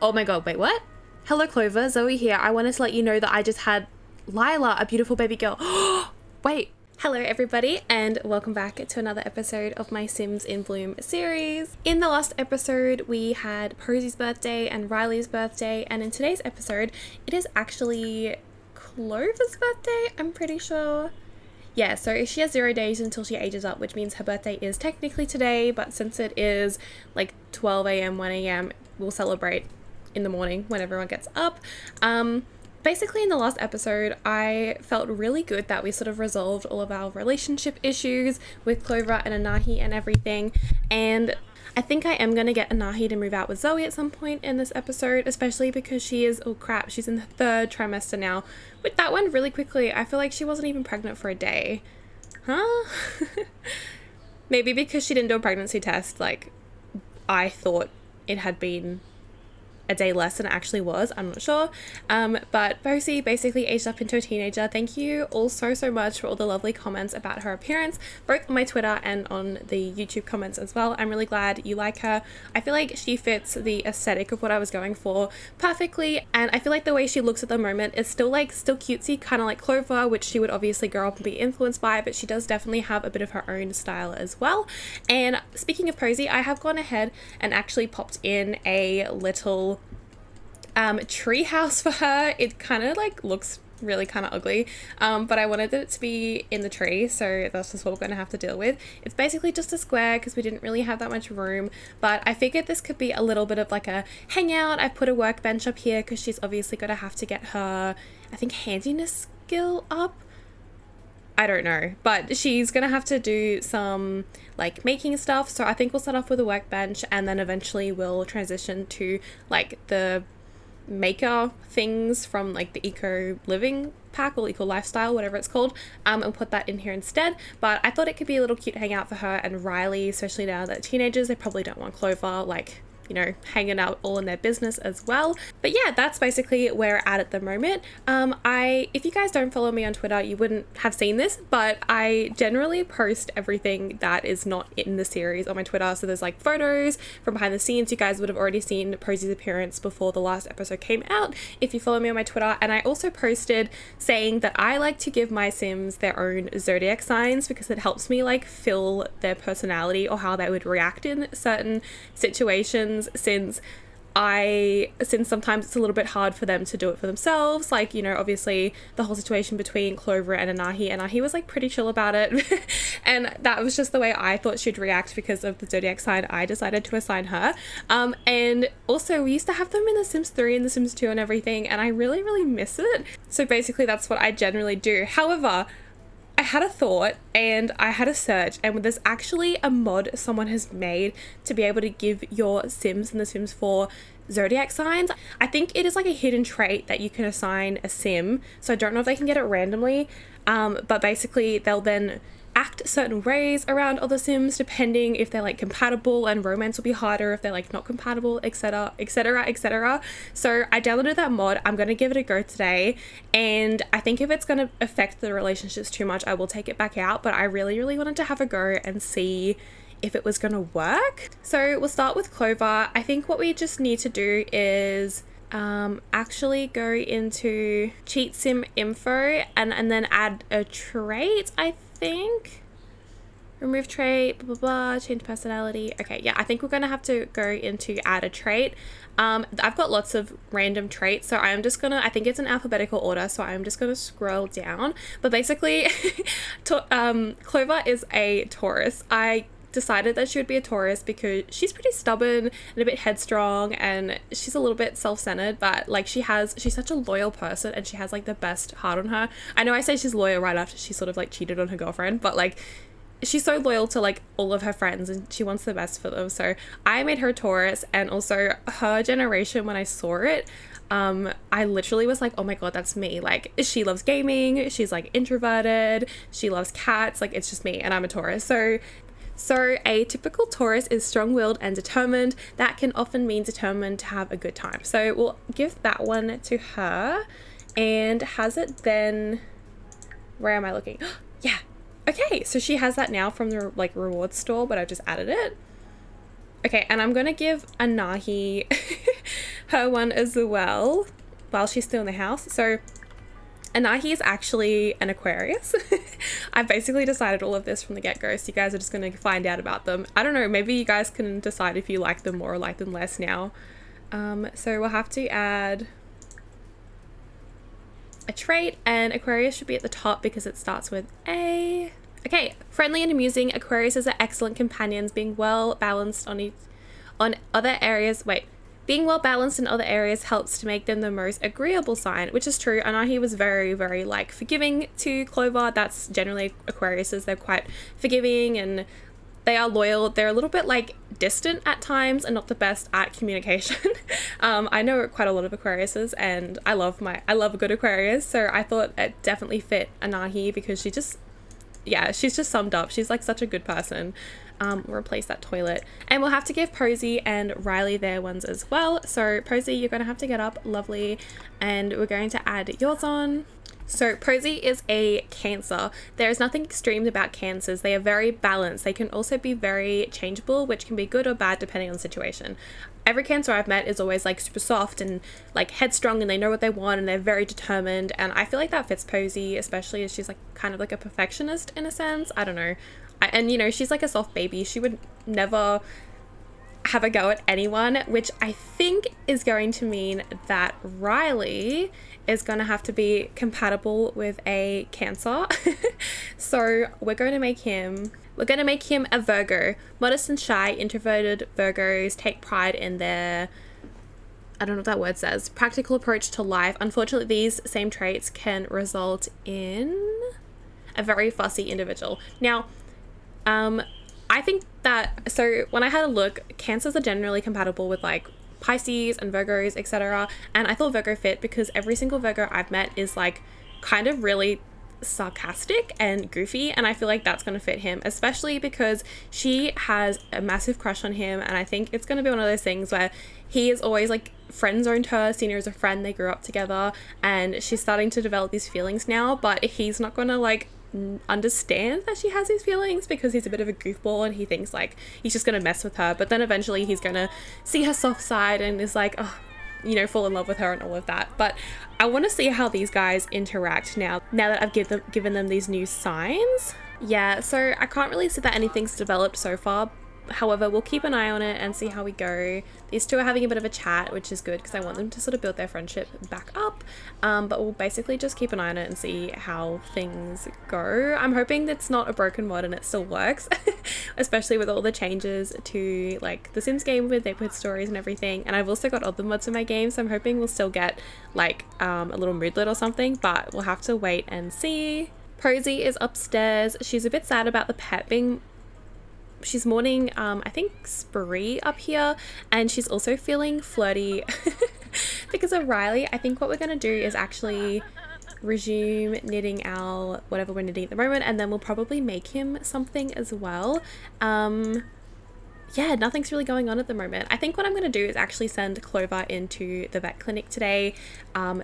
Oh my god, wait, what? Hello Clover, Zoe here. I wanted to let you know that I just had Lila, a beautiful baby girl. Wait. Hello everybody and welcome back to another episode of my Sims in Bloom series. In the last episode we had Posie's birthday and Riley's birthday, and in today's episode it is actually Clover's birthday, I'm pretty sure. Yeah, so she has 0 days until she ages up, which means her birthday is technically today, but since it is like 12 a.m, 1 a.m, we'll celebrate in the morning when everyone gets up. Basically in the last episode, I felt really good that we sort of resolved all of our relationship issues with Clover and Anahi and everything, and I think I am going to get Anahi to move out with Zoe at some point in this episode, especially because she is, oh crap, she's in the 3rd trimester now. But that went really quickly. I feel like she wasn't even pregnant for a day. Huh? Maybe because she didn't do a pregnancy test, like, I thought it had been a day less than it actually was. I'm not sure. But Posie basically aged up into a teenager. Thank you all so much for all the lovely comments about her appearance, both on my Twitter and on the YouTube comments as well. I'm really glad you like her. I feel like she fits the aesthetic of what I was going for perfectly, and I feel like the way she looks at the moment is still cutesy, kind of like Clover, which she would obviously grow up and be influenced by, but she does definitely have a bit of her own style as well. And speaking of Posie, I have gone ahead and actually popped in a little tree house for her. It kind of like looks really kind of ugly, but I wanted it to be in the tree, so that's just what we're going to have to deal with. It's basically just a square because we didn't really have that much room, but I figured this could be a little bit of like a hangout. I put a workbench up here because she's obviously going to have to get her, I think, handiness skill up. I don't know, but she's gonna have to do some like making stuff, so I think we'll start off with a workbench and then eventually we'll transition to like the maker things from like the eco living pack or eco lifestyle, whatever it's called, and put that in here instead. But I thought it could be a little cute hangout for her and Riley, especially now that teenagers, they probably don't want Clover like, you know, hanging out all in their business as well. But yeah, that's basically where we're at the moment. If you guys don't follow me on Twitter, you wouldn't have seen this, but I generally post everything that is not in the series on my Twitter. So there's like photos from behind the scenes. You guys would have already seen Posie's appearance before the last episode came out if you follow me on my Twitter. And I also posted saying that I like to give my Sims their own zodiac signs because it helps me like fill their personality or how they would react in certain situations, since sometimes it's a little bit hard for them to do it for themselves. Like, you know, obviously the whole situation between Clover and Anahi was like pretty chill about it and that was just the way I thought she'd react because of the zodiac sign I decided to assign her. And also we used to have them in the Sims 3 and the Sims 2 and everything, and I really miss it. So basically that's what I generally do. However, I had a thought and I had a search, and there's actually a mod someone has made to be able to give your Sims in The Sims 4 zodiac signs. I think it is like a hidden trait that you can assign a Sim, so I don't know if they can get it randomly, but basically they'll then act certain ways around other Sims depending if they're like compatible, and romance will be harder if they're like not compatible, etc, etc, etc. So I downloaded that mod. I'm gonna give it a go today, and I think if it's gonna affect the relationships too much I will take it back out, but I really wanted to have a go and see if it was gonna work. So we'll start with Clover. I think what we just need to do is actually go into cheat sim info and then add a trait, I think. Remove trait, blah, blah, blah, change personality. Okay, yeah, I think we're gonna have to go into add a trait. I've got lots of random traits, so I'm just gonna, I think it's in alphabetical order, so I'm just gonna scroll down. But basically, Clover is a Taurus. I decided that she would be a Taurus because she's pretty stubborn and a bit headstrong, and she's a little bit self-centered, but like she's such a loyal person and she has like the best heart on her. I know I say she's loyal right after she sort of like cheated on her girlfriend, but like she's so loyal to like all of her friends and she wants the best for them. So I made her Taurus, and also her generation, when I saw it, I literally was like, oh my god, that's me. Like, she loves gaming, she's like introverted, she loves cats, like it's just me, and I'm a Taurus. So a typical Taurus is strong-willed and determined. That can often mean determined to have a good time. So we'll give that one to her. And has it then, where am I looking? Yeah, okay, so she has that now from the like reward store, but I've just added it. Okay, and I'm gonna give Anahi her one as well while she's still in the house. So Anahi is actually an Aquarius. I basically decided all of this from the get-go, so you guys are just going to find out about them. I don't know, maybe you guys can decide if you like them more or like them less now. So we'll have to add a trait, and Aquarius should be at the top because it starts with A. Okay, friendly and amusing. Aquariuses are excellent companions, being well balanced on other areas. Wait. Being well balanced in other areas helps to make them the most agreeable sign, which is true. Anahi was very, very like forgiving to Clover. That's generally Aquariuses. They're quite forgiving and they are loyal. They're a little bit like distant at times and not the best at communication. I know quite a lot of Aquariuses and I love a good Aquarius. So I thought it definitely fit Anahi because she just, yeah, she's just summed up. She's like such a good person. We'll replace that toilet, and we'll have to give Posie and Riley their ones as well. So Posie, you're gonna have to get up, lovely, and we're going to add yours on. So Posie is a Cancer. There is nothing extreme about Cancers. They are very balanced. They can also be very changeable, which can be good or bad depending on the situation. Every Cancer I've met is always like super soft and like headstrong, and they know what they want and they're very determined, and I feel like that fits Posie, especially as she's like kind of like a perfectionist in a sense. I don't know. And you know, she's like a soft baby. She would never have a go at anyone, which I think is going to mean that Riley is going to have to be compatible with a Cancer. So we're going to make him a Virgo. Modest and shy, introverted Virgos take pride in their, I don't know what that word says, practical approach to life. Unfortunately, these same traits can result in a very fussy individual. Now, I think that, so when I had a look, Cancers are generally compatible with like Pisces and Virgos, etc. And I thought Virgo fit because every single Virgo I've met is like kind of really sarcastic and goofy, and I feel like that's going to fit him, especially because she has a massive crush on him, and I think it's going to be one of those things where he is always like friend zoned her, seen her as a friend, they grew up together, and she's starting to develop these feelings now, but he's not going to like understand that she has these feelings because he's a bit of a goofball and he thinks like he's just gonna mess with her, but then eventually he's gonna see her soft side and is like, oh, you know, fall in love with her and all of that. But I want to see how these guys interact now that I've given them these new signs. Yeah, so I can't really see that anything's developed so far, however we'll keep an eye on it and see how we go. These two are having a bit of a chat, which is good because I want them to sort of build their friendship back up, but we'll basically just keep an eye on it and see how things go. I'm hoping that's not a broken mod and it still works, especially with all the changes to like the Sims game where they put stories and everything, and I've also got other mods in my game, so I'm hoping we'll still get like a little moodlet or something, but we'll have to wait and see. Posie is upstairs. She's a bit sad about the pet being, she's mourning I think spree up here, and she's also feeling flirty because of Riley. I think what we're gonna do is actually resume knitting our whatever we're knitting at the moment, and then we'll probably make him something as well. Yeah, nothing's really going on at the moment. I think what I'm gonna do is actually send Clover into the vet clinic today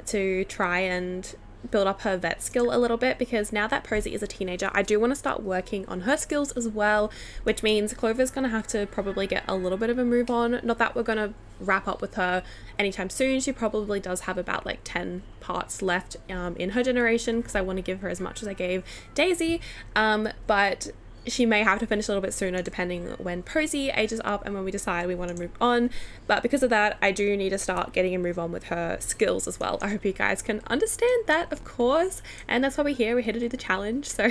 to try and build up her vet skill a little bit, because now that Posie is a teenager, I do want to start working on her skills as well, which means Clover's gonna have to probably get a little bit of a move on. Not that we're gonna wrap up with her anytime soon. She probably does have about like 10 parts left in her generation, because I want to give her as much as I gave Daisy, but she may have to finish a little bit sooner depending when Posie ages up and when we decide we want to move on. But because of that, I do need to start getting a move on with her skills as well. I hope you guys can understand that, of course, and that's why we're here. We're here to do the challenge, so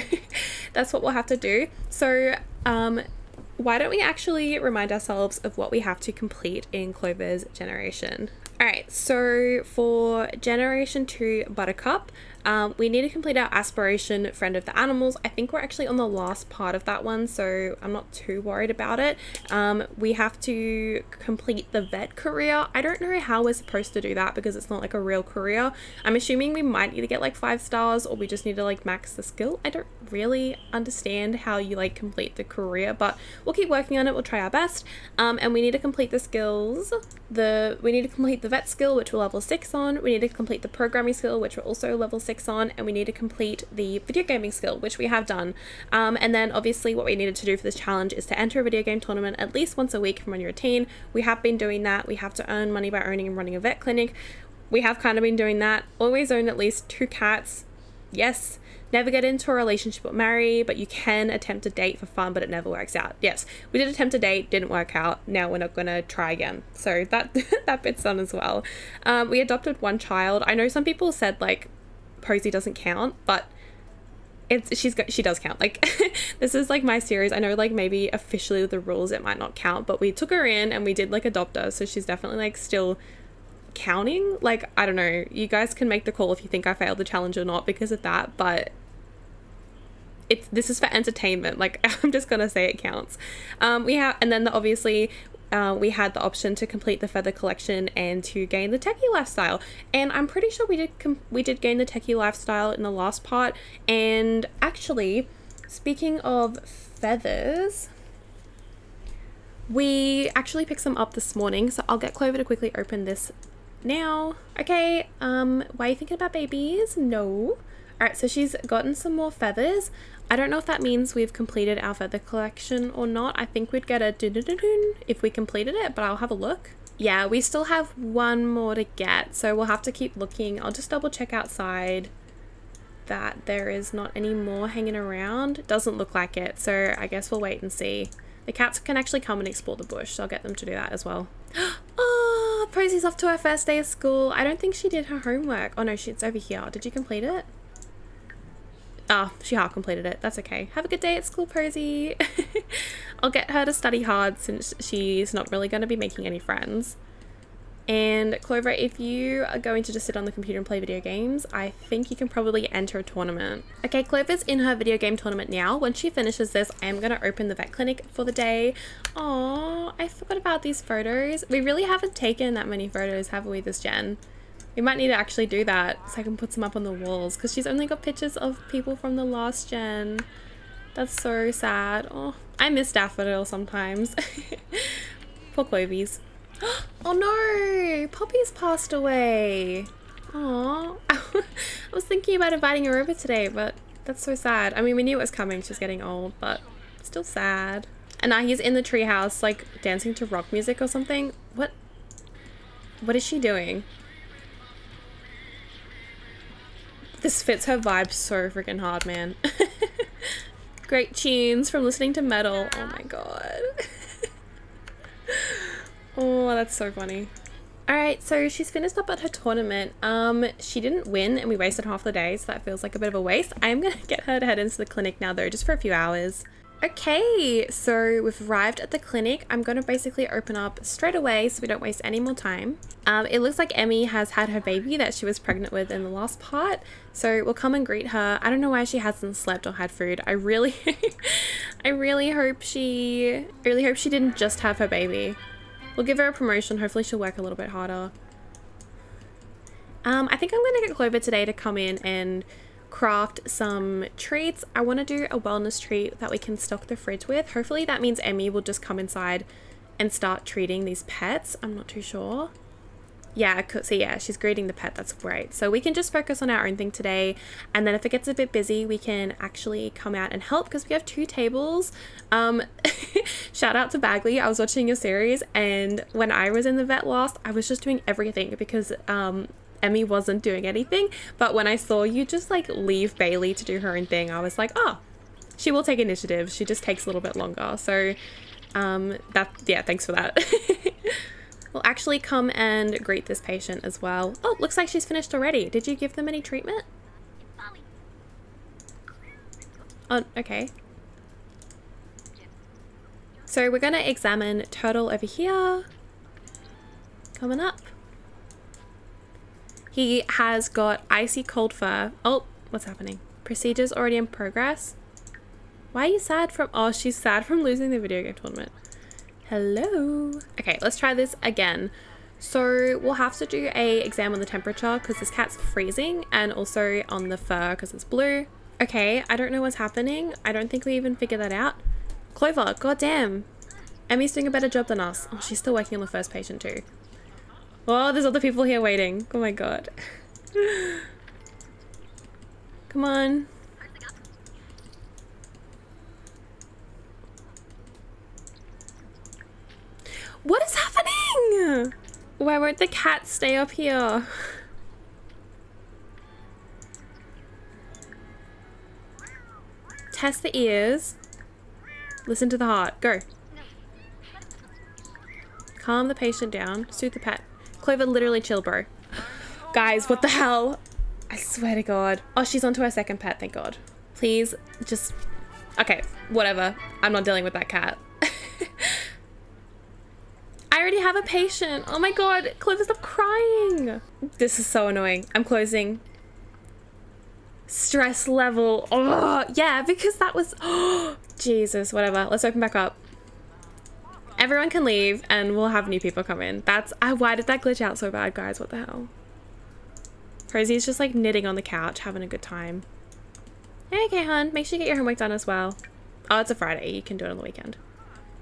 that's what we'll have to do. So why don't we actually remind ourselves of what we have to complete in Clover's generation? All right, so for generation 2 Buttercup, we need to complete our aspiration Friend of the Animals. I think we're actually on the last part of that one, so I'm not too worried about it. We have to complete the vet career. I don't know how we're supposed to do that because it's not like a real career. I'm assuming we might need to get like 5 stars, or we just need to like max the skill. I don't really understand how you like complete the career, but we'll keep working on it. We'll try our best. And we need to complete the skills. We need to complete the vet skill, which we're level 6 on. We need to complete the programming skill, which we're also level 6 on. And we need to complete the video gaming skill, which we have done. And then obviously what we needed to do for this challenge is to enter a video game tournament at least once a week from when you're a teen. We have been doing that. We have to earn money by owning and running a vet clinic. We have kind of been doing that. Always own at least 2 cats. Yes. Never get into a relationship or marry, but you can attempt a date for fun, but it never works out. Yes, we did attempt a date, didn't work out. Now we're not gonna try again. So that that bit's done as well. We adopted 1 child. I know some people said like Posie doesn't count, but she does count. Like this is like my series. I know like maybe officially with the rules it might not count, but we took her in and we did like adopt her, so she's definitely like still counting. Like I don't know. You guys can make the call if you think I failed the challenge or not because of that, but this is for entertainment. Like I'm just gonna say it counts. We had the option to complete the feather collection and to gain the techie lifestyle, and I'm pretty sure we did gain the techie lifestyle in the last part. And actually, speaking of feathers, we actually picked some up this morning, so I'll get Clover to quickly open this now. Okay, why are you thinking about babies? No. Alright, so she's gotten some more feathers. I don't know if that means we've completed our feather collection or not. I think we'd get a doo-doo-doo-doo if we completed it, but I'll have a look. Yeah, we still have 1 more to get, so we'll have to keep looking. I'll just double check outside that there is not any more hanging around. It doesn't look like it, so I guess we'll wait and see. The cats can actually come and explore the bush, so I'll get them to do that as well. Oh, Posie's off to her first day of school. I don't think she did her homework. Oh no, it's over here. Did you complete it? Oh, she half completed it. That's okay. Have a good day at school, Posie. I'll get her to study hard since she's not really going to be making any friends. And Clover, if you are going to just sit on the computer and play video games, I think you can probably enter a tournament. Okay, Clover's in her video game tournament now. When she finishes this, I am going to open the vet clinic for the day. Aww, I forgot about these photos. We really haven't taken that many photos, have we, this gen? We might need to actually do that so I can put some up on the walls, because she's only got pictures of people from the last gen. That's so sad. Oh, I miss Daffodil sometimes. Poor Clovies. Oh no! Poppy's passed away! Aww. I was thinking about inviting her over today, but that's so sad. I mean, we knew it was coming. She's getting old, but still sad. And now he's in the treehouse, like, dancing to rock music or something. What is she doing? This fits her vibe so freaking hard, man. Great tunes from listening to metal. Oh my god. Oh, that's so funny. Alright, so she's finished up at her tournament. She didn't win and we wasted half the day, so that feels like a bit of a waste. I'm gonna get her to head into the clinic now though, just for a few hours. Okay, so we've arrived at the clinic. I'm going to basically open up straight away so we don't waste any more time. It looks like Emmy has had her baby that she was pregnant with in the last part. So we'll come and greet her. I don't know why she hasn't slept or had food. I really hope she didn't just have her baby. We'll give her a promotion. Hopefully she'll work a little bit harder. I think I'm going to get Clover today to come in and craft some treats. I want to do a wellness treat that we can stock the fridge with. Hopefully that means Emmy will just come inside and start treating these pets. I'm not too sure. Yeah, so yeah, she's greeting the pet. That's great. So we can just focus on our own thing today, and then if it gets a bit busy we can actually come out and help, because we have 2 tables. Shout out to Bagley. I was watching a series, and when I was in the vet last I was just doing everything because Emmy wasn't doing anything. But when I saw you just like leave Bailey to do her own thing, I was like, oh, she will take initiative. She just takes a little bit longer. So yeah, thanks for that. We'll actually come and greet this patient as well. Oh, looks like she's finished already. Did you give them any treatment? Oh, okay. So we're gonna examine Turtle over here. Coming up. He has got icy cold fur. Oh, what's happening? Procedures already in progress. Why are you sad from... Oh, she's sad from losing the video game tournament. Hello. Okay, let's try this again. So we'll have to do an exam on the temperature because this cat's freezing, and also on the fur because it's blue. Okay, I don't know what's happening. I don't think we even figured that out. Clover, goddamn. Emmy's doing a better job than us. Oh, she's still working on the first patient too. Oh, there's other people here waiting. Oh my god. Come on. What is happening? Why won't the cat stay up here? Test the ears. Listen to the heart. Go. Calm the patient down. Soothe the pet. Clover, literally chill, bro. Guys, what the hell? I swear to God. Oh, she's onto her second pet. Thank God. Please, just... Okay, whatever. I'm not dealing with that cat. I already have a patient. Oh my god, Clover, stop crying. This is so annoying. I'm closing. Stress level. Oh, yeah, because that was... Oh, Jesus, whatever. Let's open back up. Everyone can leave and we'll have new people come in. That's... Why did that glitch out so bad, guys? What the hell? Posie's just like knitting on the couch, having a good time. Okay, hon. Make sure you get your homework done as well. Oh, it's a Friday. You can do it on the weekend.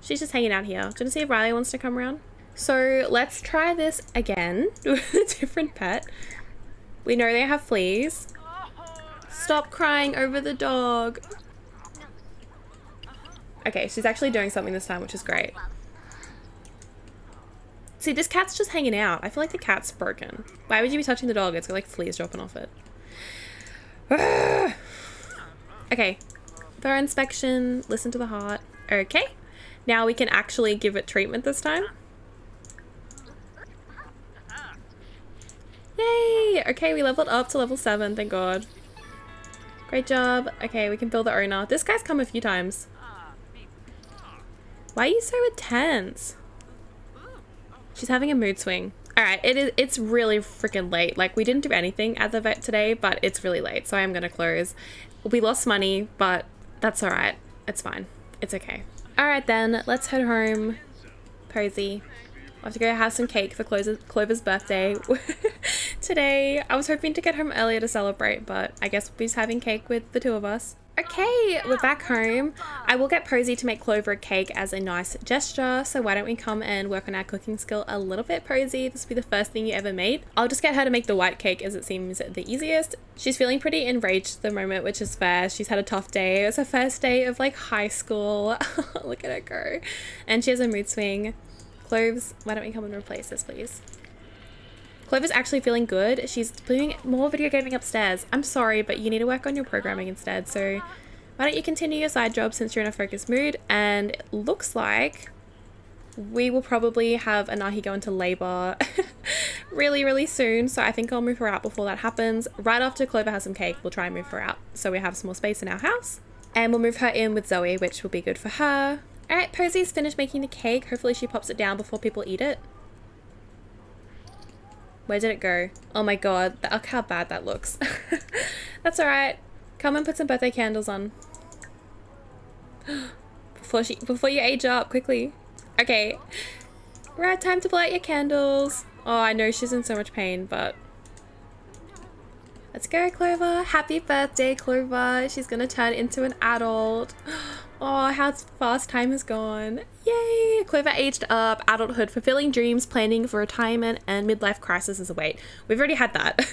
She's just hanging out here. Do you want to see if Riley wants to come around? So let's try this again with a different pet. We know they have fleas. Stop crying over the dog. Okay, she's actually doing something this time, which is great. See, this cat's just hanging out. I feel like the cat's broken. Why would you be touching the dog? It's got like fleas dropping off it. Ugh. Okay, thorough inspection. Listen to the heart. Okay. Now we can actually give it treatment this time. Yay! Okay, we leveled up to level 7, thank god. Great job. Okay, we can build the owner. This guy's come a few times. Why are you so intense? She's having a mood swing. Alright, it's really freaking late. Like, we didn't do anything at the vet today, but it's really late, so I am gonna close. We lost money, but that's alright. It's fine. It's okay. Alright then, let's head home. Posie. I'll have to go have some cake for Clover's birthday today. I was hoping to get home earlier to celebrate, but I guess we'll be having cake with the two of us. Okay, we're back home. I will get Posie to make Clover a cake as a nice gesture, so why don't we come and work on our cooking skill a little bit, Posie. This will be the first thing you ever made. I'll just get her to make the white cake as it seems the easiest. She's feeling pretty enraged at the moment, which is fair. She's had a tough day. It was her first day of like high school. Look at her go. And she has a mood swing. Cloves, why don't we come and replace this, please? Clover's actually feeling good. She's doing more video gaming upstairs. I'm sorry, but you need to work on your programming instead. So why don't you continue your side job since you're in a focused mood? And it looks like we will probably have Anahi go into labor really, really soon. So I think I'll move her out before that happens. Right after Clover has some cake, we'll try and move her out. So we have some more space in our house. And we'll move her in with Zoe, which will be good for her. All right, Posie's finished making the cake. Hopefully she pops it down before people eat it. Where did it go? Oh my god, look how bad that looks. That's alright. Come and put some birthday candles on. Before you age up, quickly. Okay. Right, time to blow out your candles. Oh, I know she's in so much pain, but... Let's go, Clover. Happy birthday, Clover. She's gonna turn into an adult. Oh, how fast time has gone. Yay! Clover aged up, adulthood, fulfilling dreams, planning for retirement, and midlife crisis is await. We've already had that.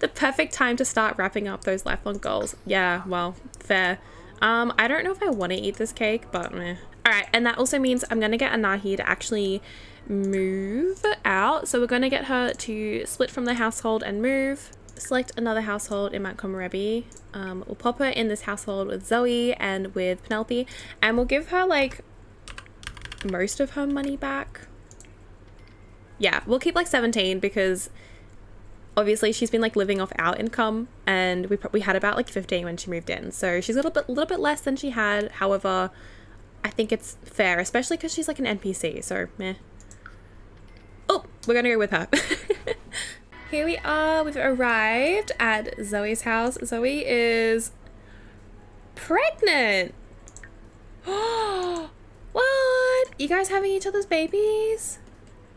The perfect time to start wrapping up those lifelong goals. Yeah, well, fair. I don't know if I want to eat this cake, but meh. Alright, and that also means I'm going to get Anahi to actually move out. So we're going to get her to split from the household and move. Select another household in Mount Komorebi. We'll pop her in this household with Zoe and with Penelope, and we'll give her like most of her money back. Yeah, we'll keep like 17 because obviously she's been like living off our income, and we had about like 15 when she moved in, so she's a little bit less than she had. However, I think it's fair, especially because she's like an NPC, so meh. Oh, we're gonna go with her. Here we are, we've arrived at Zoe's house. Zoe is pregnant. Oh, what? You guys having each other's babies?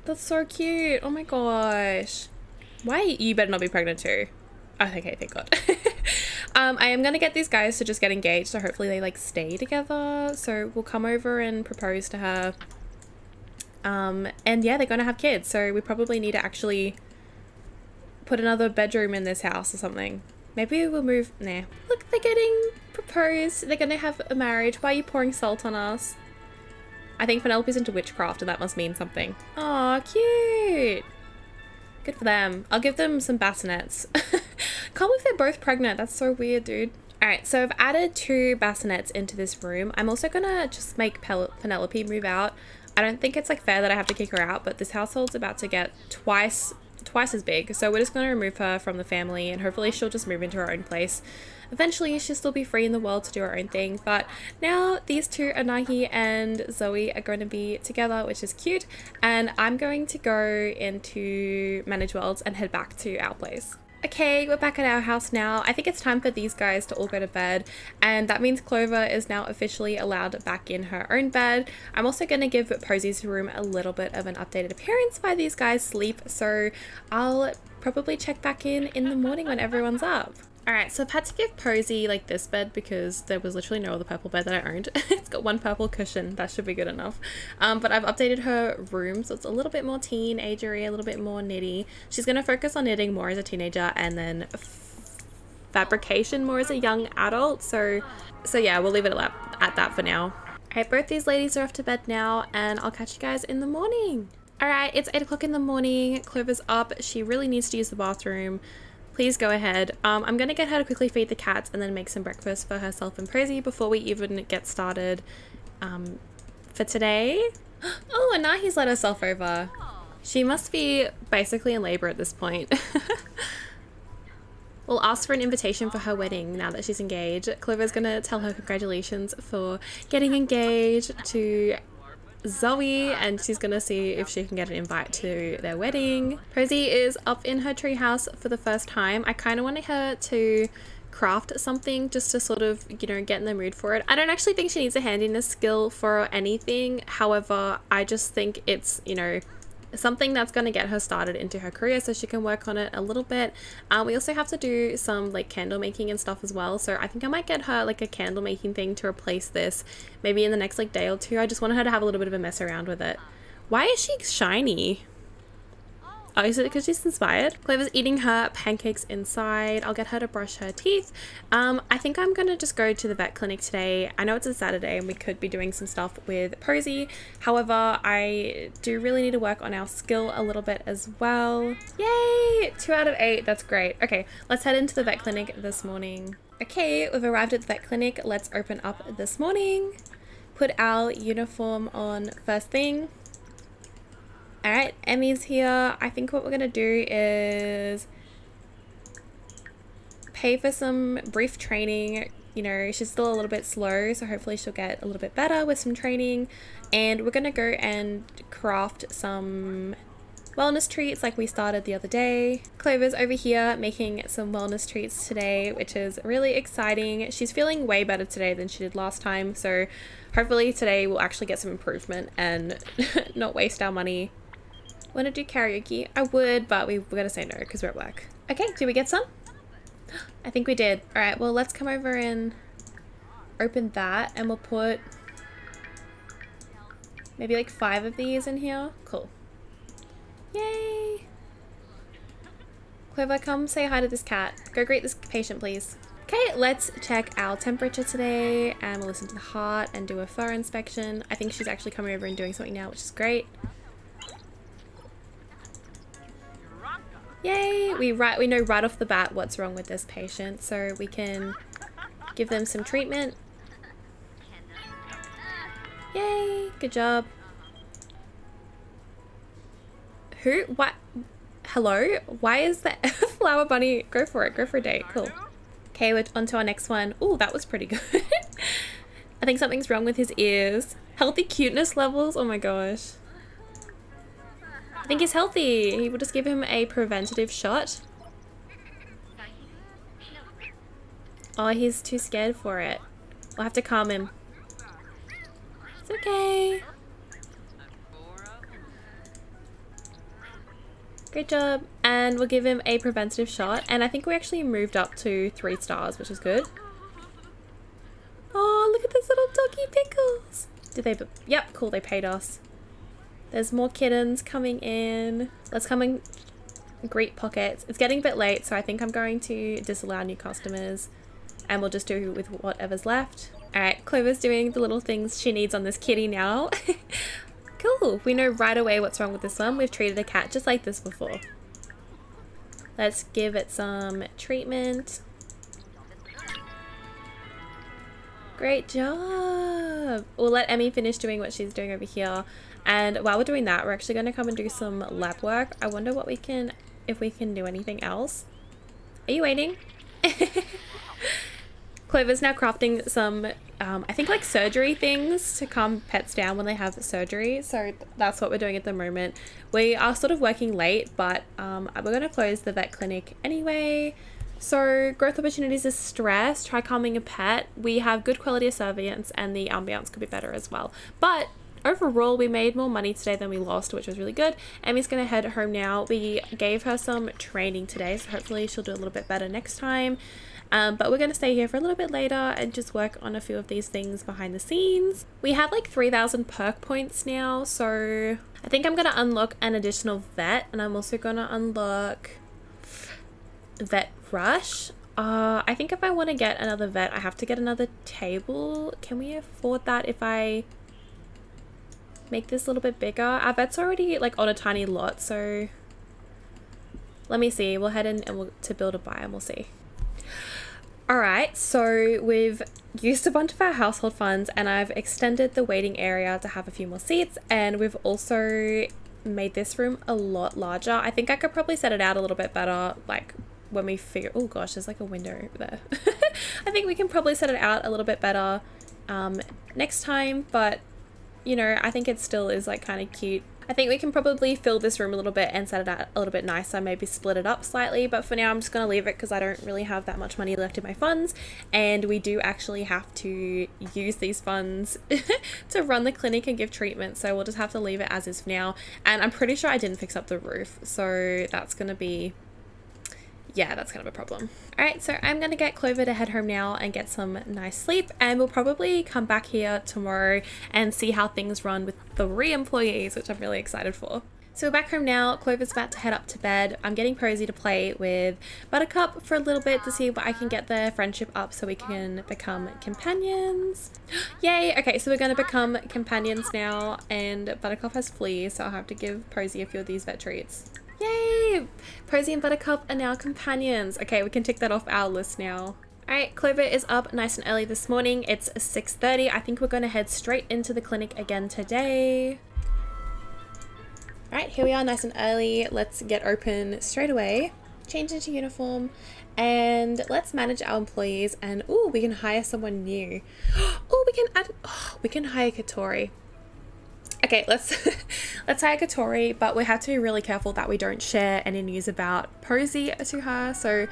That's so cute. Oh my gosh. Why? You better not be pregnant too. Oh, okay, thank God. I am going to get these guys to just get engaged, so hopefully they like stay together. So we'll come over and propose to her. And yeah, they're going to have kids, so we probably need to actually put another bedroom in this house or something. Maybe we'll move. Nah. Look, they're getting proposed. They're going to have a marriage. Why are you pouring salt on us? I think Penelope's into witchcraft, and that must mean something. Aw, cute. Good for them. I'll give them some bassinets. Can't believe they're both pregnant. That's so weird, dude. Alright, so I've added 2 bassinets into this room. I'm also gonna just make Penelope move out. I don't think it's like fair that I have to kick her out, but this household's about to get twice as big, so we're just gonna remove her from the family, and hopefully she'll just move into her own place. Eventually she'll still be free in the world to do her own thing, but now these 2, Anahi and Zoe, are going to be together, which is cute, and I'm going to go into Manage Worlds and head back to our place. Okay, we're back at our house now. I think it's time for these guys to all go to bed, and that means Clover is now officially allowed back in her own bed. I'm also going to give Posie's room a little bit of an updated appearance by these guys sleep, so I'll probably check back in the morning when everyone's up. Alright, so I've had to give Posie like this bed because there was literally no other purple bed that I owned. It's got 1 purple cushion, that should be good enough. But I've updated her room, so it's a little bit more teenagery, a little bit more knitty. She's going to focus on knitting more as a teenager, and then fabrication more as a young adult. So yeah, we'll leave it at that for now. Alright, both these ladies are off to bed now, and I'll catch you guys in the morning. Alright, it's 8 o'clock in the morning, Clover's up, she really needs to use the bathroom. Please go ahead. I'm going to get her to quickly feed the cats and then make some breakfast for herself and Posie before we even get started for today. Oh, and now he's let herself over. She must be basically in labor at this point. We'll ask for an invitation for her wedding now that she's engaged. Clover's going to tell her congratulations for getting engaged to Zoe, and she's gonna see if she can get an invite to their wedding. Posie is up in her treehouse for the first time. I kind of wanted her to craft something just to sort of, you know, get in the mood for it. I don't actually think she needs a handiness skill for anything. However, I just think it's, you know, something that's going to get her started into her career so she can work on it a little bit. We also have to do some like candle making and stuff as well, so I think I might get her like a candle making thing to replace this maybe in the next like day or 2. I just wanted her to have a little bit of a mess around with it. Why is she shiny? Oh, is it because she's inspired? Clover's eating her pancakes inside. I'll get her to brush her teeth. I think I'm going to just go to the vet clinic today. I know it's a Saturday and we could be doing some stuff with Posie. However, I do really need to work on our skill a little bit as well. Yay! 2 out of 8. That's great. Okay, let's head into the vet clinic this morning. Okay, we've arrived at the vet clinic. Let's open up this morning. Put our uniform on first thing. Alright, Emmy's here. I think what we're going to do is pay for some brief training. You know, she's still a little bit slow, so hopefully she'll get a little bit better with some training. And we're going to go and craft some wellness treats like we started the other day. Clover's over here making some wellness treats today, which is really exciting. She's feeling way better today than she did last time, so hopefully today we'll actually get some improvement and not waste our money. Want to do karaoke? I would, but we're gonna say no because we're at work. Okay, did we get some? I think we did. All right, well, let's come over and open that, and we'll put maybe like 5 of these in here. Cool. Yay! Clover, come say hi to this cat. Go greet this patient, please. Okay, let's check our temperature today, and we'll listen to the heart and do a fur inspection. I think she's actually coming over and doing something now, which is great. Yay! We know right off the bat what's wrong with this patient, so we can give them some treatment. Yay! Good job. Who? What? Hello? Why is the flower bunny? Go for it. Go for a date. Cool. Okay, we're on to our next one. Ooh, that was pretty good. I think something's wrong with his ears. Healthy cuteness levels? Oh my gosh. I think he's healthy. He will just give him a preventative shot. Oh, he's too scared for it. We'll have to calm him. It's okay. Great job. And we'll give him a preventative shot. And I think we actually moved up to 3 stars, which is good. Oh, look at this little doggy Pickles. Did they? Yep, cool, they paid us. There's more kittens coming in. Let's come and greet Pockets. It's getting a bit late, so I think I'm going to disallow new customers. And we'll just do with whatever's left. Alright, Clover's doing the little things she needs on this kitty now. Cool, we know right away what's wrong with this one. We've treated a cat just like this before. Let's give it some treatment. Great job! We'll let Emmy finish doing what she's doing over here. And while we're doing that, we're actually going to come and do some lab work. I wonder what we can, if we can do anything else. Are you waiting? Clover's now crafting some, I think like surgery things to calm pets down when they have surgery. So that's what we're doing at the moment. We are sort of working late, but we're going to close the vet clinic anyway. So growth opportunities is stress. Try calming a pet. We have good quality of surveillance and the ambiance could be better as well. But overall, we made more money today than we lost, which was really good. Emmy's going to head home now. We gave her some training today, so hopefully she'll do a little bit better next time. But we're going to stay here for a little bit later and just work on a few of these things behind the scenes. We have like 3,000 perk points now, so I think I'm going to unlock an additional vet, and I'm also going to unlock vet rush. I think if I want to get another vet, I have to get another table. Can we afford that if I make this a little bit bigger? Our vet's already like on a tiny lot, so let me see. We'll head in and we'll to build a biome. We'll see. Alright, so we've used a bunch of our household funds and I've extended the waiting area to have a few more seats, and we've also made this room a lot larger. I think I could probably set it out a little bit better, like when we figure, oh gosh, there's like a window over there. I think we can probably set it out a little bit better next time, but you know, I think it still is like kind of cute. I think we can probably fill this room a little bit and set it out a little bit nicer, maybe split it up slightly, but for now I'm just going to leave it because I don't really have that much money left in my funds, and we do actually have to use these funds to run the clinic and give treatment, so we'll just have to leave it as is for now. And I'm pretty sure I didn't fix up the roof, so that's going to be, yeah, that's kind of a problem. All right, so I'm going to get Clover to head home now and get some nice sleep, and we'll probably come back here tomorrow and see how things run with 3 employees, which I'm really excited for. So we're back home now. Clover's about to head up to bed. I'm getting Posie to play with Buttercup for a little bit to see what I can get their friendship up so we can become companions. Yay! Okay, so we're going to become companions now, and Buttercup has fleas, so I'll have to give Posie a few of these vet treats. Yay! Posie and Buttercup are now companions. Okay, we can tick that off our list now. Alright, Clover is up nice and early this morning. It's 6:30. I think we're going to head straight into the clinic again today. Alright, here we are nice and early. Let's get open straight away. Change into uniform. And let's manage our employees. And ooh, we can hire someone new. Ooh, we can add... Oh, we can hire Katori. Okay, let's hire Katori, but we have to be really careful that we don't share any news about Posie to her. So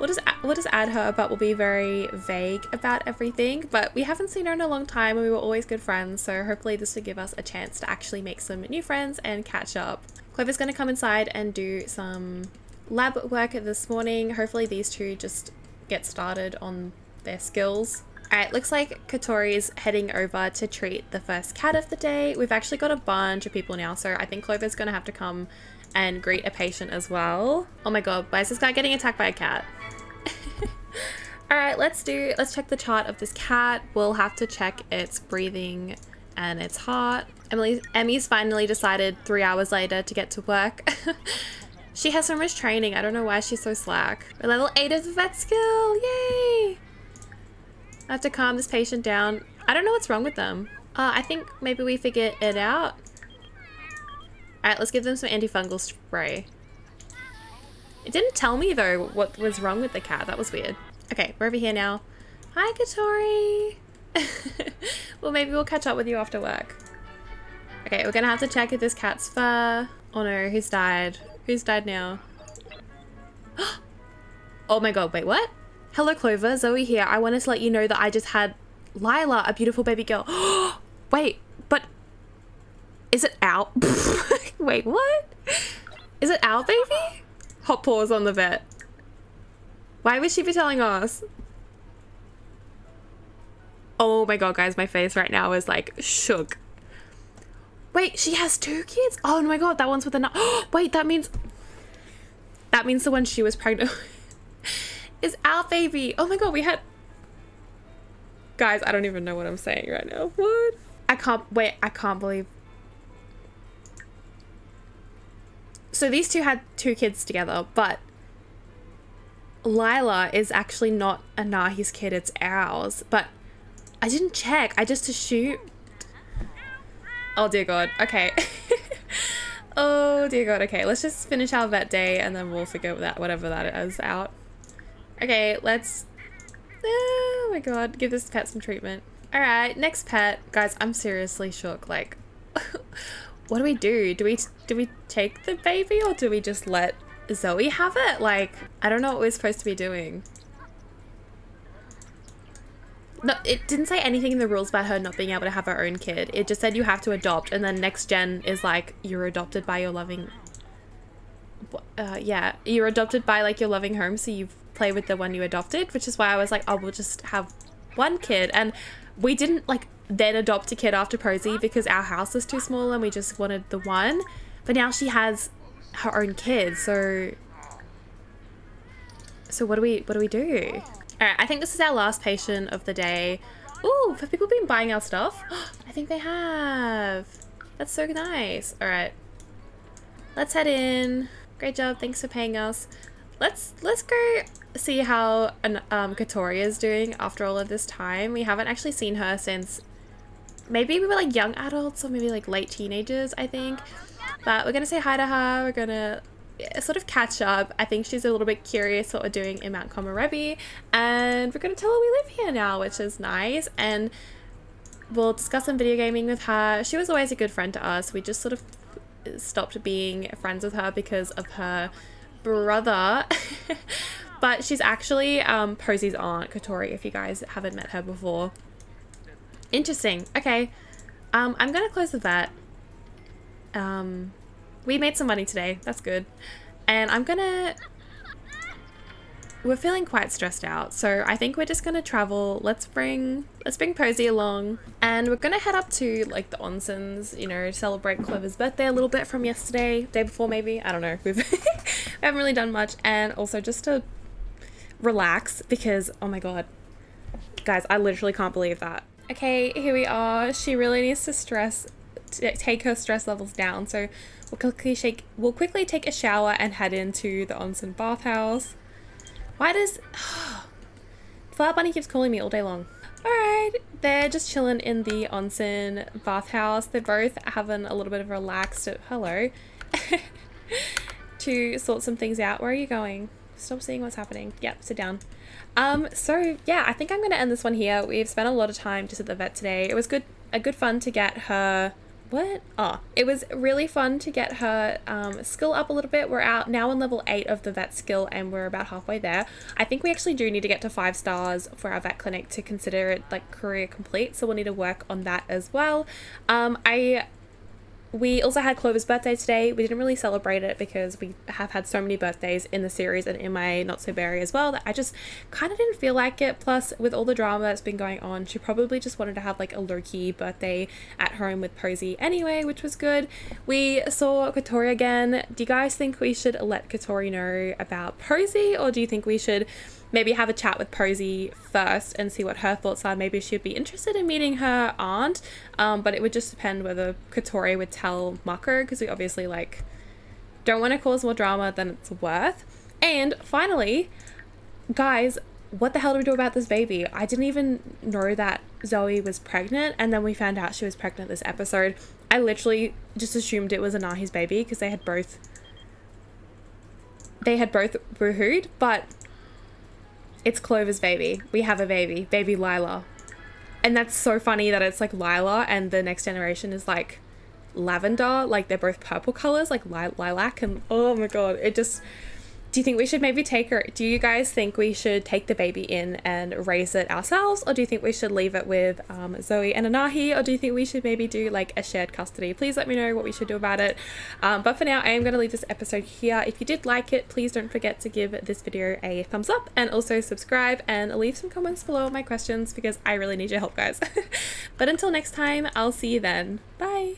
we'll just add her, but we'll be very vague about everything. But we haven't seen her in a long time, and we were always good friends. So hopefully this will give us a chance to actually make some new friends and catch up. Clover's gonna come inside and do some lab work this morning. Hopefully these two just get started on their skills. Alright, looks like Katori's heading over to treat the first cat of the day. We've actually got a bunch of people now, so I think Clover's going to have to come and greet a patient as well. Oh my god, why is this guy getting attacked by a cat? Alright, let's check the chart of this cat. We'll have to check its breathing and its heart. Emmy's finally decided 3 hours later to get to work. She has so much training, I don't know why she's so slack. We're level 8 of the vet skill, yay! I have to calm this patient down. I don't know what's wrong with them. I think maybe we figure it out. Alright, let's give them some antifungal spray. It didn't tell me though what was wrong with the cat. That was weird. Okay, we're over here now. Hi, Katori! Well, maybe we'll catch up with you after work. Okay, we're gonna have to check if this cat's fur. Oh no, who's died? Who's died now? Oh my god, wait, what? Hello Clover, Zoe here. I wanted to let you know that I just had Lila, a beautiful baby girl. Wait, but is it out? Wait, what? Is it our baby? Hot paws on the vet. Why would she be telling us? Oh my god, guys, my face right now is like shook. Wait, she has 2 kids? Oh my god, that one's with another. Wait, that means the one she was pregnant is our baby. Oh my god, we had... Guys, I don't even know what I'm saying right now. What? I can't believe... So these two had 2 kids together, but Lila is actually not Anahi's kid, it's ours. But I didn't check, I just assumed. Oh dear god, okay. Oh dear god, okay, let's just finish our vet day and then we'll figure that whatever that is out. Okay, let's... Oh my god, give this pet some treatment. Alright, next pet. Guys, I'm seriously shook, like... What do we do? Do we take the baby or do we just let Zoe have it? Like, I don't know what we're supposed to be doing. No, it didn't say anything in the rules about her not being able to have her own kid. It just said you have to adopt, and then next gen is like, you're adopted by your loving... yeah, you're adopted by like your loving home, so you play with the one you adopted, which is why I was like, oh, we'll just have 1 kid. And we didn't like then adopt a kid after Posie because our house was too small and we just wanted the one. But now she has her own kids, so what do we do? All right, I think this is our last patient of the day. Ooh, have people been buying our stuff? I think they have. That's so nice. All right, let's head in. Great job, thanks for paying us. Let's go see how Katori is doing after all of this time. We haven't actually seen her since maybe we were like young adults or maybe like late teenagers, I think. But we're gonna say hi to her. We're gonna sort of catch up. I think she's a little bit curious what we're doing in Mount Komorebi, and we're gonna tell her we live here now, which is nice. And we'll discuss some video gaming with her. She was always a good friend to us. We just sort of stopped being friends with her because of her brother. But she's actually Posie's aunt, Katori, if you guys haven't met her before. Interesting. Okay, I'm gonna close the vet. We made some money today, that's good. And we're feeling quite stressed out, so I think we're just gonna travel. Let's bring Posie along, and we're gonna head up to like the onsens, you know, celebrate Clover's birthday a little bit from yesterday, day before maybe, I don't know. We've I haven't really done much, and also just to relax because, oh my god, guys, I literally can't believe that. Okay, here we are. She really needs to take her stress levels down, so we'll quickly take a shower and head into the onsen bathhouse. Why does Flower Bunny keeps calling me all day long? Alright, they're just chilling in the onsen bathhouse. They're both having a little bit of a relaxed hello to sort some things out. Where are you going? Stop seeing what's happening. Yep, sit down. So yeah, I think I'm gonna end this one here. We've spent a lot of time just at the vet today. It was good fun to get her it was really fun to get her skill up a little bit. We're out now on level 8 of the vet skill, and we're about halfway there. I think we actually do need to get to 5 stars for our vet clinic to consider it like career complete, so we'll need to work on that as well. We also had Clover's birthday today. We didn't really celebrate it because we have had so many birthdays in the series and in my Not So Berry as well that I just kind of didn't feel like it. Plus, with all the drama that's been going on, she probably just wanted to have like a low-key birthday at home with Posie anyway, which was good. We saw Katori again. Do you guys think we should let Katori know about Posie, or do you think we should maybe have a chat with Posie first and see what her thoughts are? Maybe she'd be interested in meeting her aunt, but it would just depend whether Katori would tell Mako, because we obviously like don't want to cause more drama than it's worth. And finally, guys, what the hell do we do about this baby? I didn't even know that Zoe was pregnant, and then we found out she was pregnant this episode. I literally just assumed it was Anahi's baby because they had both woohooed, but it's Clover's baby. We have a baby. Baby Lila. And that's so funny that it's like Lila and the next generation is like lavender. Like they're both purple colors, like lilac, and oh my god, it just Do you think we should maybe take her? Do you guys think we should take the baby in and raise it ourselves? Or do you think we should leave it with Zoe and Anahi? Or do you think we should maybe do like a shared custody? Please let me know what we should do about it. But for now, I am going to leave this episode here. If you did like it, please don't forget to give this video a thumbs up and also subscribe and leave some comments below my questions because I really need your help, guys. But until next time, I'll see you then. Bye.